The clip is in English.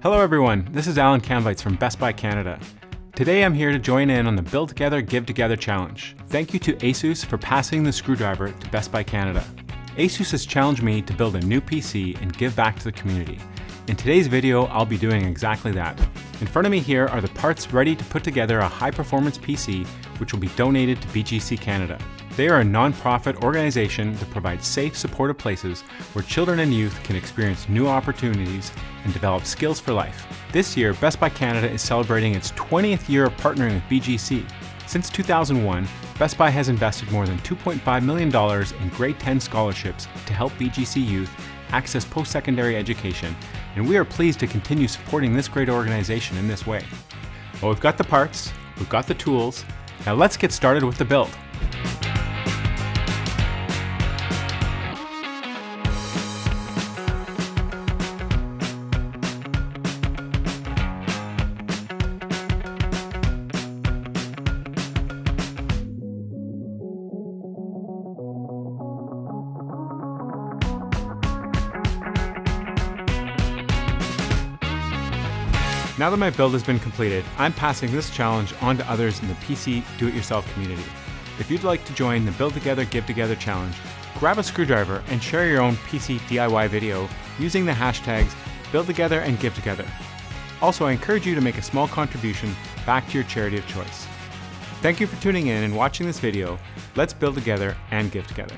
Hello everyone, this is Alan Kambeitz from Best Buy Canada. Today I'm here to join in on the Build Together, Give Together challenge. Thank you to ASUS for passing the screwdriver to Best Buy Canada. ASUS has challenged me to build a new PC and give back to the community. In today's video, I'll be doing exactly that. In front of me here are the parts ready to put together a high-performance PC, which will be donated to BGC Canada. They are a nonprofit organization that provides safe, supportive places where children and youth can experience new opportunities and develop skills for life. This year, Best Buy Canada is celebrating its 20th year of partnering with BGC. Since 2001, Best Buy has invested more than $2.5 million in grade 10 scholarships to help BGC youth access post-secondary education, and we are pleased to continue supporting this great organization in this way. Well, we've got the parts, we've got the tools, now let's get started with the build. Now that my build has been completed, I'm passing this challenge on to others in the PC do-it-yourself community. If you'd like to join the Build Together, Give Together challenge, grab a screwdriver and share your own PC DIY video using the hashtags #BuildTogether and #GiveTogether. Also, I encourage you to make a small contribution back to your charity of choice. Thank you for tuning in and watching this video. Let's build together and give together.